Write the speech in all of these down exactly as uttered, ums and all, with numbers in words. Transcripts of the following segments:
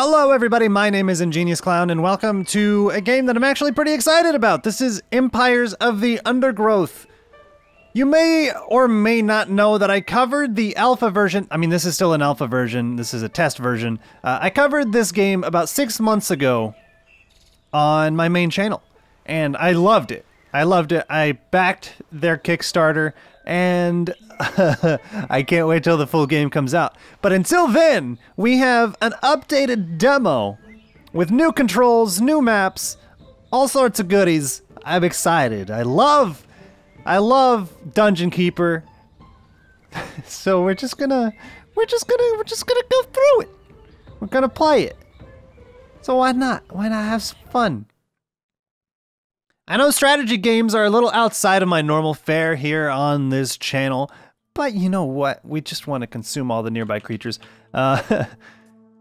Hello everybody, my name is Ingenious Clown, and welcome to a game that I'm actually pretty excited about. This is Empires of the Undergrowth. You may or may not know that I covered the alpha version. I mean, this is still an alpha version, this is a test version. Uh, I covered this game about six months ago on my main channel, and I loved it. I loved it. I backed their Kickstarter, and I can't wait till the full game comes out. But until then, we have an updated demo with new controls, new maps, all sorts of goodies. I'm excited. I love, I love Dungeon Keeper. So we're just gonna, we're just gonna, we're just gonna go through it. We're gonna play it. So why not? Why not have some fun? I know strategy games are a little outside of my normal fare here on this channel, but you know what? We just want to consume all the nearby creatures. Uh,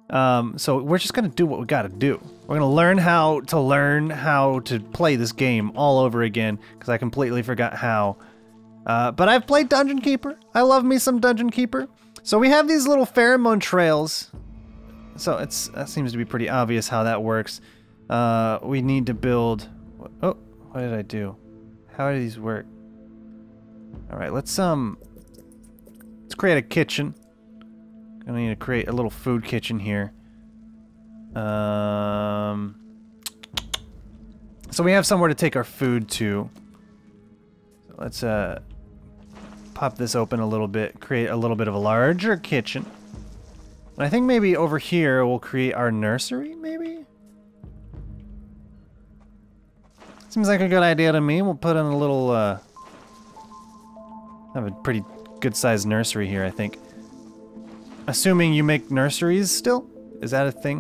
um, so we're just going to do what we got to do. We're going to learn how to learn how to play this game all over again, because I completely forgot how. Uh, but I've played Dungeon Keeper. I love me some Dungeon Keeper. So we have these little pheromone trails. So it's, that seems to be pretty obvious how that works. Uh, we need to build... Oh. What did I do? How do these work? All right, let's um, let's create a kitchen. Gonna need to create a little food kitchen here. Um, so we have somewhere to take our food to. So let's uh, pop this open a little bit, create a little bit of a larger kitchen. And I think maybe over here we'll create our nursery, maybe? Seems like a good idea to me. We'll put in a little, uh... have a pretty good-sized nursery here, I think. Assuming you make nurseries still? Is that a thing?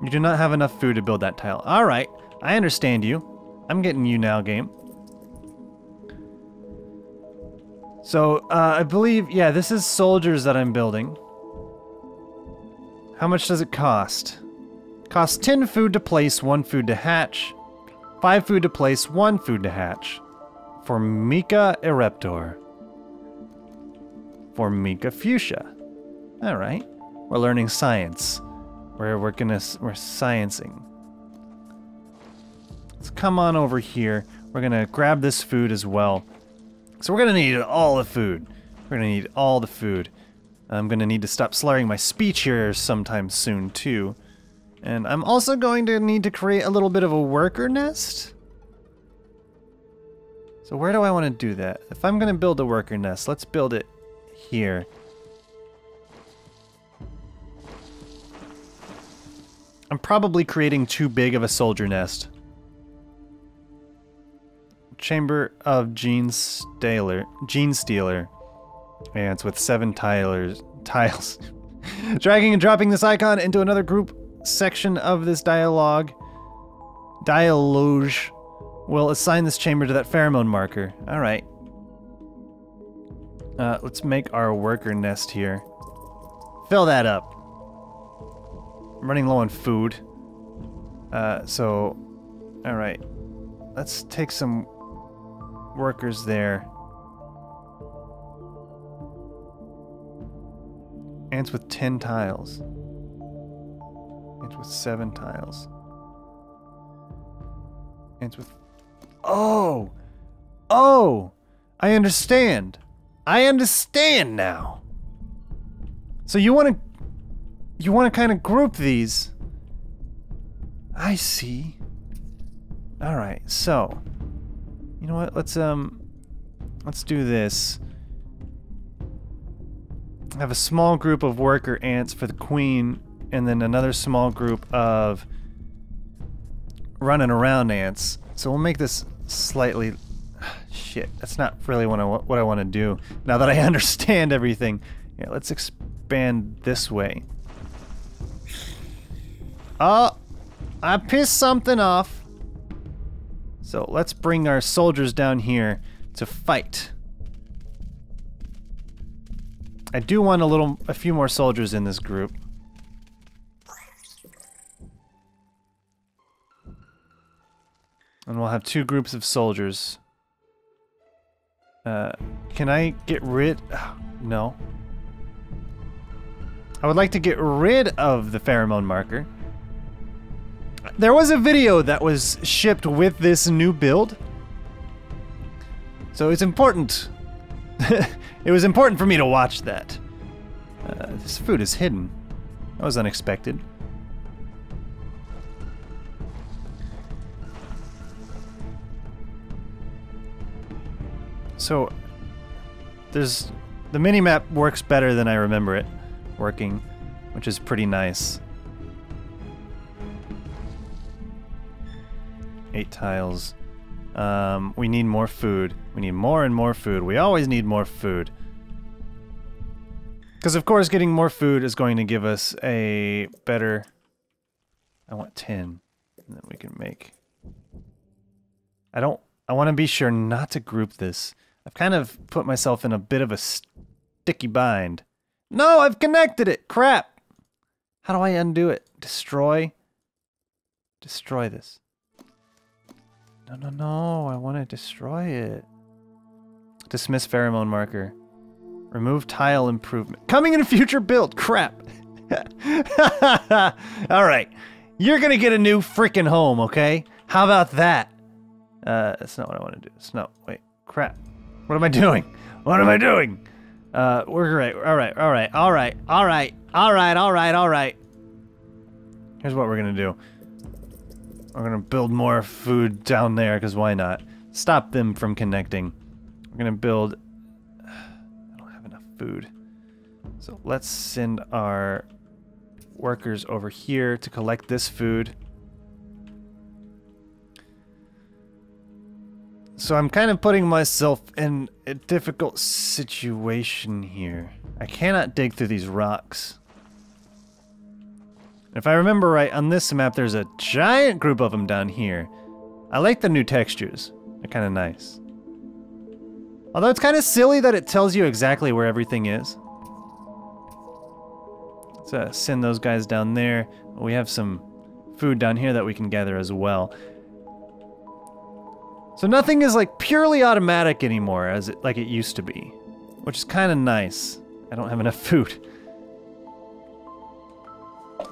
You do not have enough food to build that tile. Alright, I understand you. I'm getting you now, game. So, uh, I believe, yeah, this is soldiers that I'm building. How much does it cost? Costs ten food to place, one food to hatch. Five food to place, one food to hatch. Formica Ereptor. Formica Fuchsia. Alright. We're learning science. We're, we're gonna, we're sciencing. Let's come on over here. We're gonna grab this food as well. So we're gonna need all the food. We're gonna need all the food. I'm gonna need to stop slurring my speech here sometime soon too. And I'm also going to need to create a little bit of a worker nest. So where do I want to do that? If I'm going to build a worker nest, let's build it here. I'm probably creating too big of a soldier nest. Chamber of Gene Stealer. Gene Stealer. And it's with seven tilers, tiles. Dragging and dropping this icon into another group section of this dialogue dialogue will assign this chamber to that pheromone marker. All right, uh, let's make our worker nest here. Fill that up. I'm running low on food. Uh, so, all right, let's take some workers there. Ants with ten tiles. Ants with seven tiles. Ants with... Oh! Oh! I understand. I understand now. So you want to... You want to kind of group these. I see. Alright, so... You know what? Let's, um... Let's do this. Have a small group of worker ants for the queen... and then another small group of running around ants. So we'll make this slightly... Shit, that's not really what I, what I want to do, now that I understand everything. Yeah, let's expand this way. Oh! I pissed something off! So let's bring our soldiers down here to fight. I do want a little... a few more soldiers in this group. And we'll have two groups of soldiers. Uh, can I get rid? Oh, no. I would like to get rid of the pheromone marker. There was a video that was shipped with this new build, so it's important. It was important for me to watch that. Uh, this food is hidden. That was unexpected. So, there's the minimap works better than I remember it working, which is pretty nice. Eight tiles. Um, we need more food. We need more and more food. We always need more food. Because of course getting more food is going to give us a better... I want ten. And then we can make... I don't... I want to be sure not to group this. I've kind of put myself in a bit of a sticky bind. No, I've connected it! Crap! How do I undo it? Destroy? Destroy this. No, no, no, I want to destroy it. Dismiss pheromone marker. Remove tile improvement. Coming in a future build! Crap! Alright. You're gonna get a new freaking home, okay? How about that? Uh, that's not what I want to do. It's not, wait, crap. What am I doing? What am I doing? Uh, we're great. Alright, alright, alright, alright, alright, alright, alright. Here's what we're gonna do. We're gonna build more food down there, because why not? Stop them from connecting. We're gonna build... I don't have enough food. So let's send our workers over here to collect this food. So I'm kind of putting myself in a difficult situation here. I cannot dig through these rocks. If I remember right, on this map there's a giant group of them down here. I like the new textures. They're kind of nice. Although it's kind of silly that it tells you exactly where everything is. Let's uh, send those guys down there. We have some food down here that we can gather as well. So nothing is like purely automatic anymore, as it, like it used to be, which is kind of nice. I don't have enough food.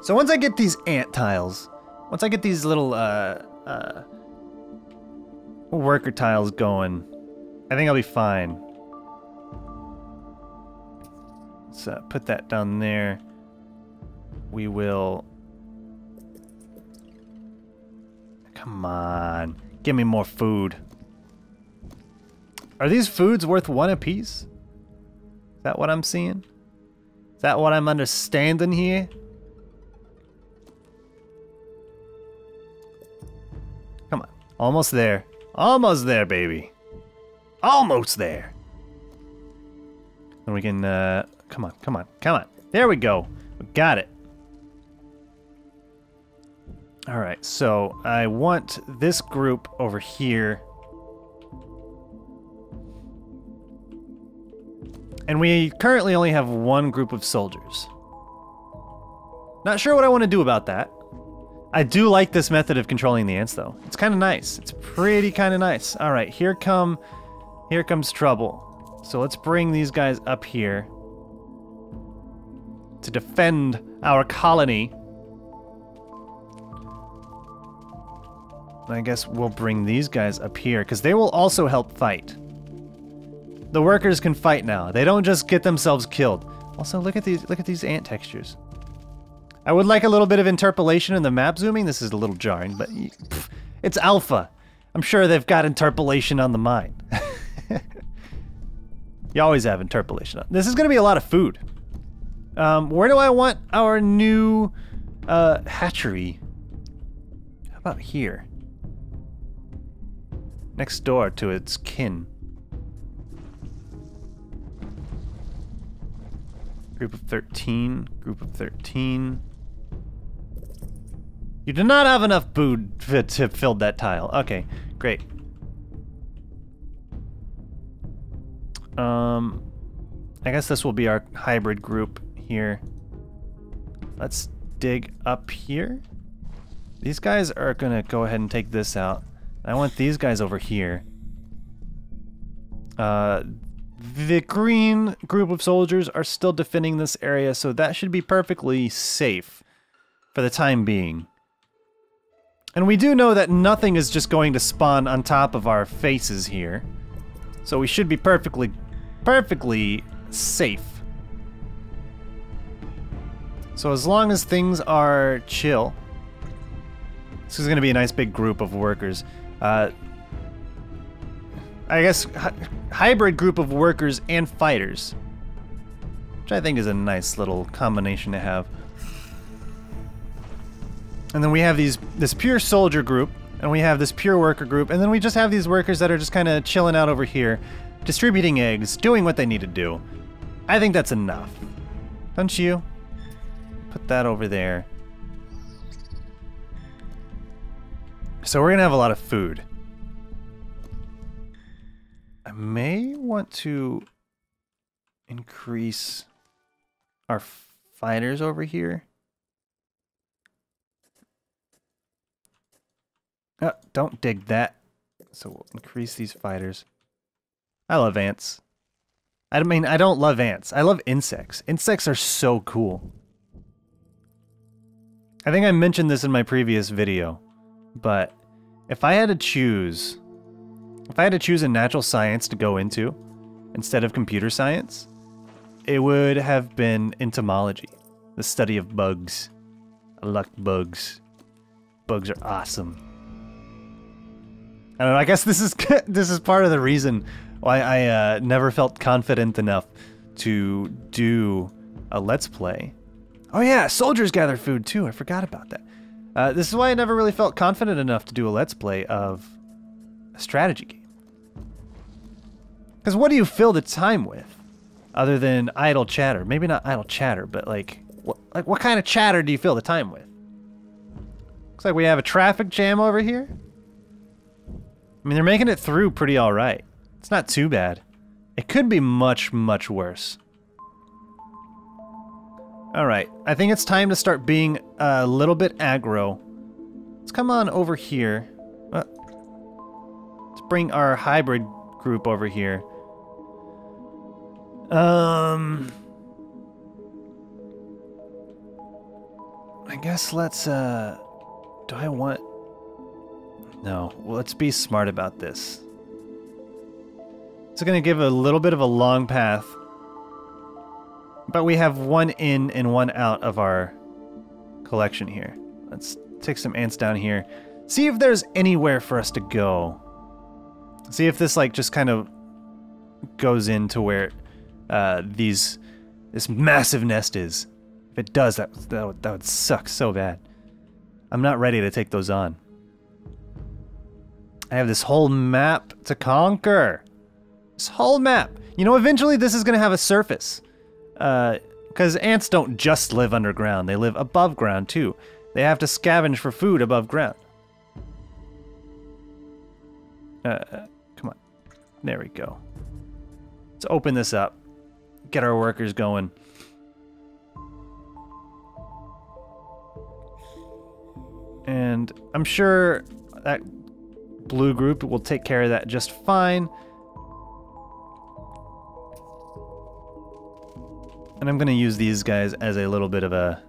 So once I get these ant tiles, once I get these little uh, uh, worker tiles going, I think I'll be fine. Let's uh, put that down there. We will. Come on. Give me more food. Are these foods worth one apiece? Is that what I'm seeing? Is that what I'm understanding here? Come on. Almost there. Almost there, baby. Almost there. Then we can, uh, come on, come on, come on. There we go. We got it. Alright, so I want this group over here. And we currently only have one group of soldiers. Not sure what I want to do about that. I do like this method of controlling the ants though. It's kind of nice. It's pretty kind of nice. Alright, here come, here comes trouble. So let's bring these guys up here to defend our colony. I guess we'll bring these guys up here, because they will also help fight. The workers can fight now. They don't just get themselves killed. Also, look at these, look at these ant textures. I would like a little bit of interpolation in the map zooming. This is a little jarring, but pff, it's alpha. I'm sure they've got interpolation on the mind. You always have interpolation on. This is going to be a lot of food. Um, where do I want our new uh, hatchery? How about here? Next door to its kin. Group of thirteen. Group of thirteen. You do not have enough food to fill that tile. Okay, great. Um, I guess this will be our hybrid group here. Let's dig up here. These guys are gonna go ahead and take this out. I want these guys over here. Uh, The green group of soldiers are still defending this area, so that should be perfectly safe for the time being. And we do know that nothing is just going to spawn on top of our faces here. So we should be perfectly, perfectly safe. So as long as things are chill. This is going to be a nice big group of workers. Uh, I guess hy- hybrid group of workers and fighters. Which I think is a nice little combination to have. And then we have these this pure soldier group, and we have this pure worker group, and then we just have these workers that are just kind of chilling out over here, distributing eggs, doing what they need to do. I think that's enough. Don't you? Put that over there. So we're gonna have a lot of food. I may want to increase our fighters over here. Oh, don't dig that. So we'll increase these fighters. I love ants. I mean, I don't love ants. I love insects. Insects are so cool. I think I mentioned this in my previous video, but if I had to choose, if I had to choose a natural science to go into instead of computer science, it would have been entomology, the study of bugs. I like bugs. Bugs are awesome. I don't know, I guess this is this is part of the reason why I uh, never felt confident enough to do a Let's Play. Oh yeah, soldiers gather food too, I forgot about that. Uh, this is why I never really felt confident enough to do a Let's Play of a strategy game. Because what do you fill the time with? Other than idle chatter. Maybe not idle chatter, but like, wh like what kind of chatter do you fill the time with? Looks like we have a traffic jam over here. I mean, they're making it through pretty alright. It's not too bad. It could be much, much worse. Alright, I think it's time to start being a little bit aggro. Let's come on over here. Uh, let's bring our hybrid group over here. Um... I guess let's, uh... do I want... No, well, let's be smart about this. It's going to give a little bit of a long path. But we have one in and one out of our collection here. Let's take some ants down here. See if there's anywhere for us to go. See if this like just kind of goes into where uh, these this massive nest is. If it does, that, that, would, that would suck so bad. I'm not ready to take those on. I have this whole map to conquer. This whole map. You know, eventually this is going to have a surface. Uh, because ants don't just live underground. They live above ground, too. They have to scavenge for food above ground. Uh, come on. There we go. Let's open this up. Get our workers going. And I'm sure that... blue group will take care of that just fine. And I'm going to use these guys as a little bit of a...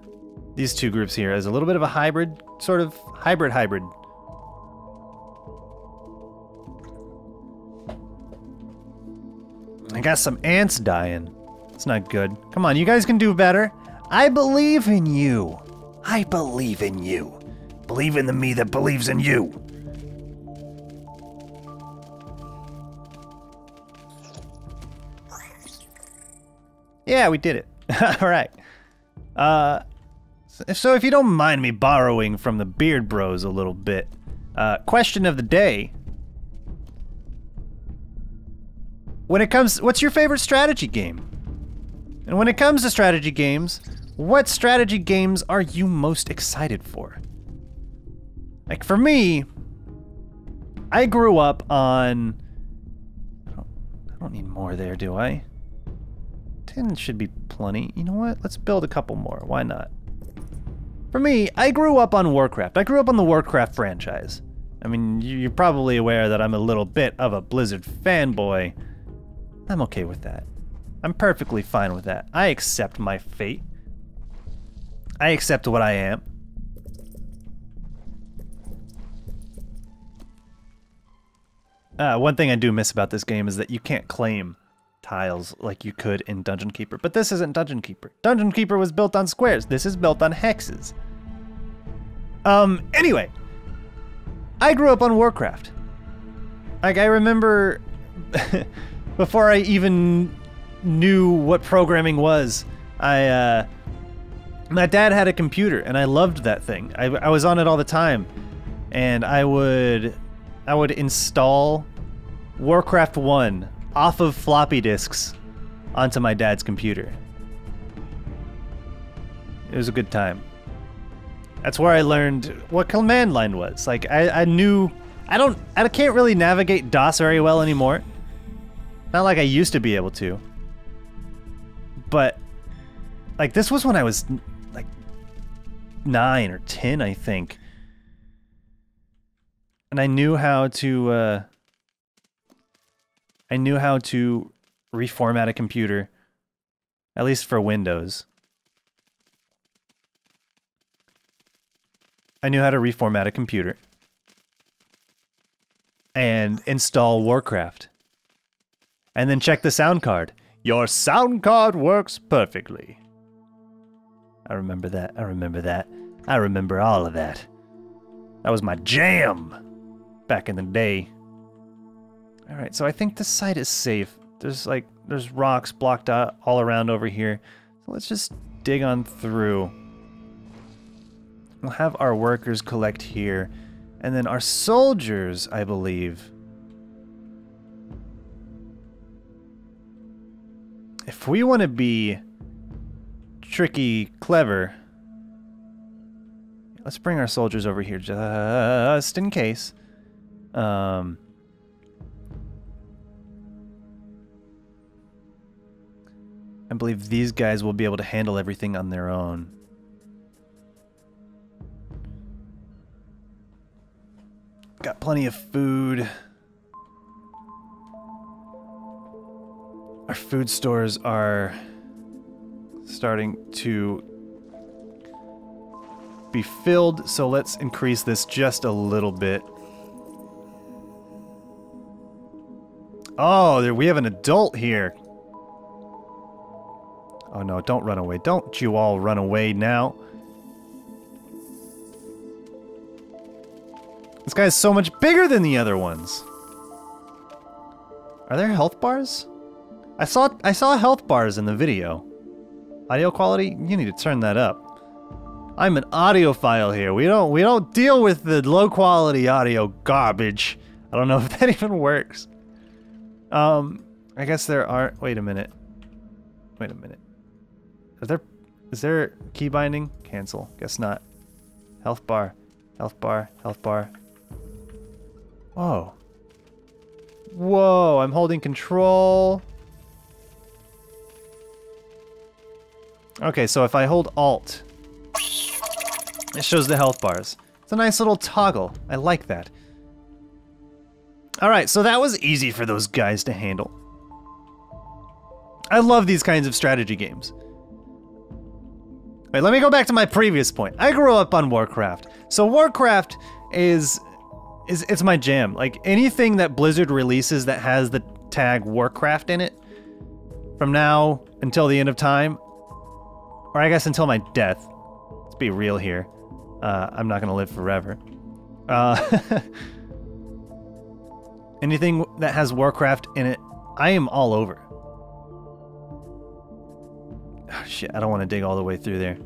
these two groups here as a little bit of a hybrid, sort of hybrid hybrid. I got some ants dying. It's not good. Come on, you guys can do better. I believe in you. I believe in you. Believe in the me that believes in you. Yeah, we did it. All right. Uh, so if you don't mind me borrowing from the Beard Bros a little bit, uh, question of the day. When it comes, what's your favorite strategy game? And when it comes to strategy games, what strategy games are you most excited for? Like for me, I grew up on... I don't, I don't need more there, do I? ten should be plenty. You know what? Let's build a couple more. Why not? For me, I grew up on Warcraft. I grew up on the Warcraft franchise. I mean, you're probably aware that I'm a little bit of a Blizzard fanboy. I'm okay with that. I'm perfectly fine with that. I accept my fate. I accept what I am. Uh, one thing I do miss about this game is that you can't claim tiles like you could in Dungeon Keeper, but this isn't Dungeon Keeper. Dungeon Keeper was built on squares. This is built on hexes. Um, anyway, I grew up on Warcraft. Like, I remember before I even knew what programming was, I, uh, my dad had a computer and I loved that thing. I, I was on it all the time, and I would, I would install Warcraft one off of floppy disks onto my dad's computer. It was a good time. That's where I learned what command line was. Like, I, I knew, I don't, I can't really navigate DOS very well anymore. Not like I used to be able to. But, like, this was when I was, like, nine or ten, I think. And I knew how to, uh, I knew how to reformat a computer, at least for Windows. I knew how to reformat a computer and install Warcraft. And then check the sound card. Your sound card works perfectly. I remember that. I remember that. I remember all of that. That was my jam back in the day. All right, so I think this site is safe. There's like, there's rocks blocked out all around over here. So let's just dig on through. We'll have our workers collect here, and then our soldiers, I believe. If we want to be tricky, clever, let's bring our soldiers over here just in case. Um, I believe these guys will be able to handle everything on their own. Got plenty of food. Our food stores are starting to be filled, so let's increase this just a little bit. Oh, there, we have an adult here. Oh no, don't run away. Don't you all run away now. This guy is so much bigger than the other ones. Are there health bars? I saw I saw health bars in the video. Audio quality? You need to turn that up. I'm an audiophile here. We don't we don't deal with the low quality audio garbage. I don't know if that even works. Um, I guess there are. Wait a minute. Wait a minute. Is there is there key binding? Cancel. Guess not. Health bar. Health bar. Health bar. Whoa. Whoa, I'm holding control. Okay, so if I hold Alt, it shows the health bars. It's a nice little toggle. I like that. Alright, so that was easy for those guys to handle. I love these kinds of strategy games. Wait, let me go back to my previous point. I grew up on Warcraft. So Warcraft is... Is, it's my jam. Like, anything that Blizzard releases that has the tag Warcraft in it, from now until the end of time, or I guess until my death, let's be real here, uh, I'm not gonna live forever. Uh, anything that has Warcraft in it, I am all over. Oh, shit, I don't want to dig all the way through there.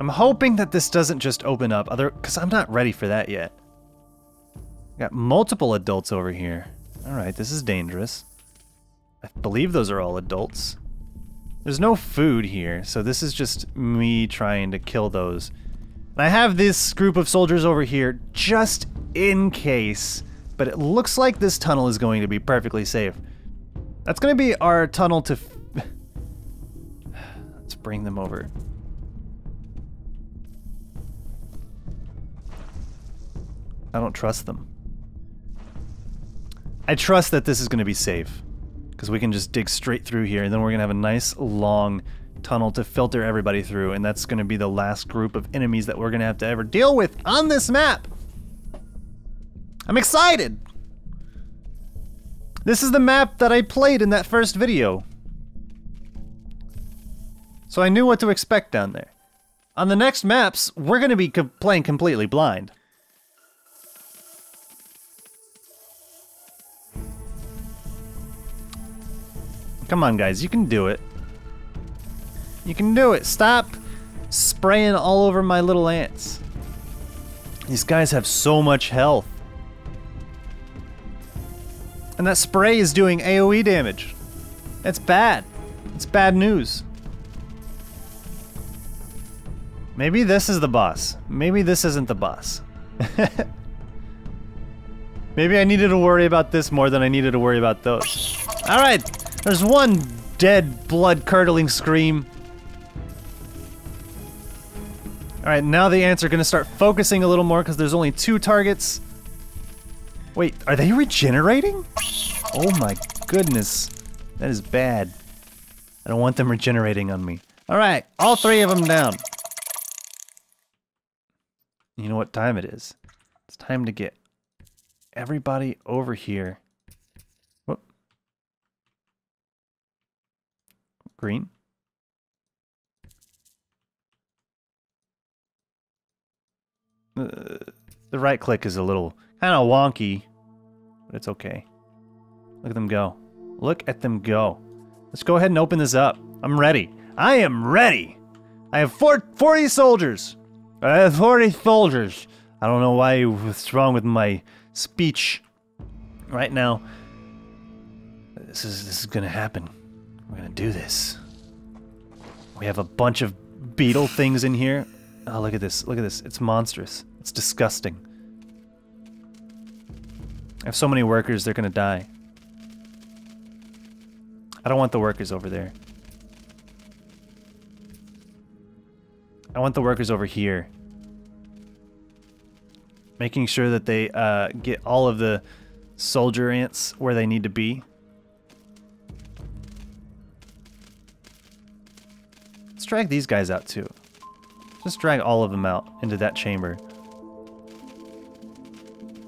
I'm hoping that this doesn't just open up other, because I'm not ready for that yet. Got multiple adults over here. Alright, this is dangerous. I believe those are all adults. There's no food here, so this is just me trying to kill those. And I have this group of soldiers over here just in case, but it looks like this tunnel is going to be perfectly safe. That's going to be our tunnel to... F Let's bring them over. I don't trust them. I trust that this is going to be safe, because we can just dig straight through here, and then we're going to have a nice long tunnel to filter everybody through, and that's going to be the last group of enemies that we're going to have to ever deal with on this map. I'm excited! This is the map that I played in that first video. So I knew what to expect down there. On the next maps, we're going to be co- playing completely blind. Come on, guys, you can do it. You can do it. Stop spraying all over my little ants. These guys have so much health. And that spray is doing AoE damage. That's bad. It's bad news. Maybe this is the boss. Maybe this isn't the boss. Maybe I needed to worry about this more than I needed to worry about those. Alright, there's one dead, blood-curdling scream. Alright, now the ants are going to start focusing a little more because there's only two targets. Wait, are they regenerating? Oh my goodness. That is bad. I don't want them regenerating on me. Alright, all three of them down. You know what time it is? It's time to get everybody over here. Whoop. Green. Uh, the right click is a little kind of wonky. But it's okay. Look at them go. Look at them go. Let's go ahead and open this up. I'm ready. I am ready. I have four, forty soldiers. I have forty soldiers. I don't know why what's wrong with my speech right now. This is this is gonna happen. We're gonna do this. We have a bunch of beetle things in here. Oh, look at this. Look at this. It's monstrous. It's disgusting. I have so many workers, they're gonna die. I don't want the workers over there. I want the workers over here. Making sure that they uh, get all of the soldier ants where they need to be. Let's drag these guys out too. Just drag all of them out into that chamber.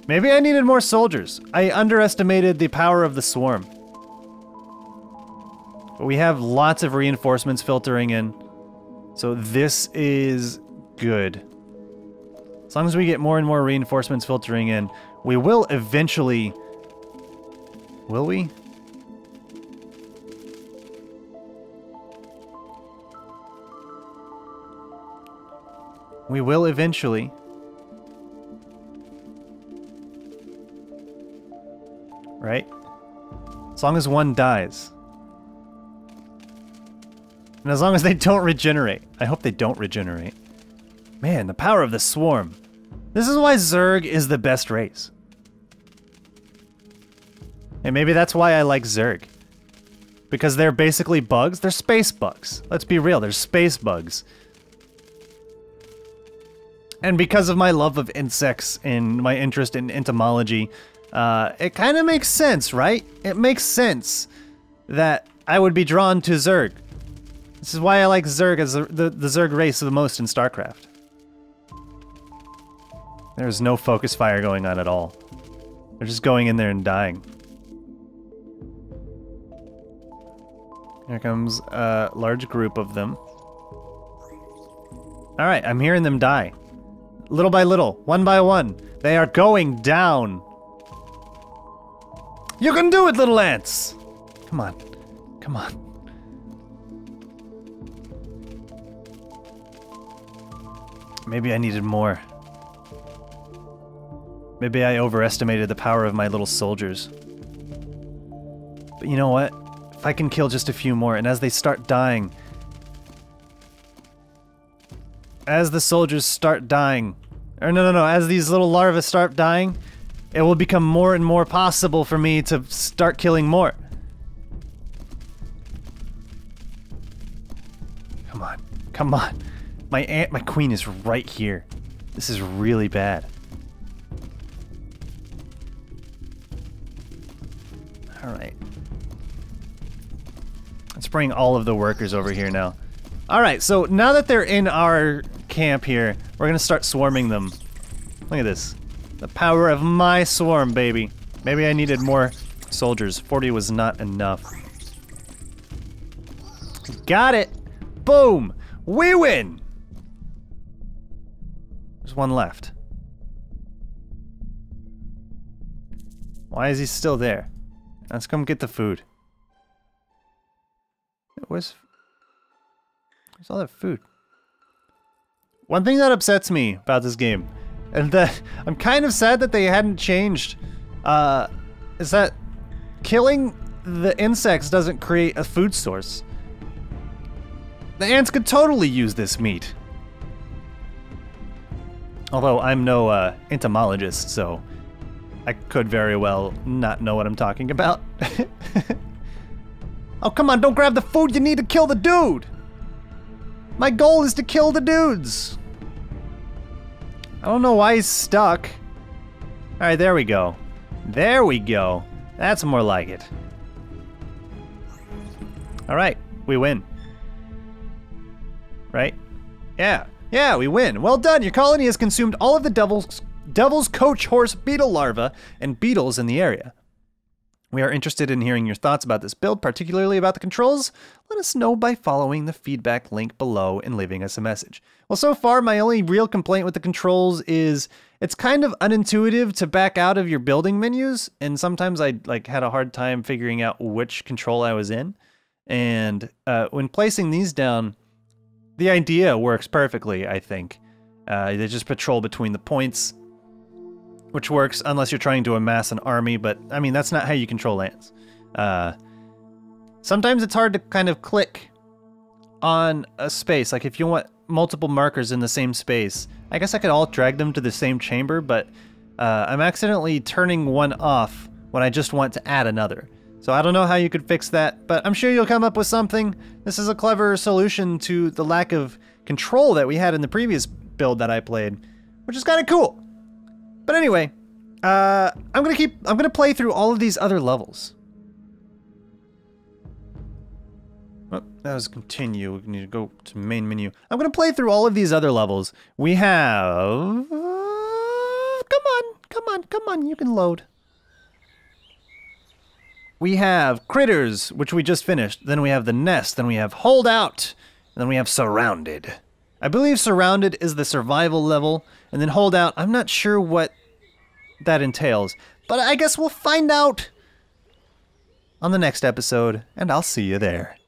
Maybe I needed more soldiers. I underestimated the power of the swarm. But we have lots of reinforcements filtering in. So this is good. As long as we get more and more reinforcements filtering in, we will eventually... Will we? We will eventually... Right? As long as one dies. And as long as they don't regenerate. I hope they don't regenerate. Man, the power of the swarm. This is why Zerg is the best race. And maybe that's why I like Zerg. Because they're basically bugs. They're space bugs. Let's be real, they're space bugs. And because of my love of insects and my interest in entomology, Uh, it kind of makes sense, right? It makes sense that I would be drawn to Zerg. This is why I like Zerg as the, the, the Zerg race the most in StarCraft. There's no focus fire going on at all. They're just going in there and dying. Here comes a large group of them. Alright, I'm hearing them die. Little by little, one by one. They are going down. You can do it, little ants! Come on. Come on. Maybe I needed more. Maybe I overestimated the power of my little soldiers. But you know what? If I can kill just a few more, and as they start dying... As the soldiers start dying... Or no, no, no, as these little larvae start dying... It will become more and more possible for me to start killing more. Come on. Come on. My aunt, my queen is right here. This is really bad. All right. Let's bring all of the workers over here now. All right, so now that they're in our camp here, we're going to start swarming them. Look at this. The power of my swarm, baby. Maybe I needed more soldiers. forty was not enough. Got it. Boom. We win. There's one left. Why is he still there? Let's come get the food. Where's, where's all that food? One thing that upsets me about this game, and that I'm kind of sad that they hadn't changed, uh, is that killing the insects doesn't create a food source. The ants could totally use this meat. Although I'm no uh, entomologist, so I could very well not know what I'm talking about. Oh, come on, don't grab the food, you need to kill the dude! My goal is to kill the dudes! I don't know why he's stuck. Alright, there we go. There we go. That's more like it. Alright, we win. Right? Yeah. Yeah, we win. Well done, your colony has consumed all of the devil's, devil's coach horse beetle larvae and beetles in the area. We are interested in hearing your thoughts about this build, particularly about the controls. Let us know by following the feedback link below and leaving us a message. Well, so far, my only real complaint with the controls is it's kind of unintuitive to back out of your building menus, and sometimes I like had a hard time figuring out which control I was in. And uh, when placing these down, the idea works perfectly, I think. Uh, they just patrol between the points, which works unless you're trying to amass an army, but I mean, that's not how you control ants. Uh, sometimes it's hard to kind of click on a space. Like if you want multiple markers in the same space, I guess I could all drag them to the same chamber, but uh, I'm accidentally turning one off when I just want to add another. So I don't know how you could fix that, but I'm sure you'll come up with something. This is a clever solution to the lack of control that we had in the previous build that I played, which is kind of cool. But anyway, uh, I'm gonna keep. I'm gonna play through all of these other levels. Oh, that was continue. We need to go to main menu. I'm gonna play through all of these other levels. We have. Come on, come on, come on. You can load. We have Critters, which we just finished. Then we have the Nest. Then we have Hold Out. And then we have Surrounded. I believe Surrounded is the survival level, and then Hold Out, I'm not sure what that entails, but I guess we'll find out on the next episode, and I'll see you there.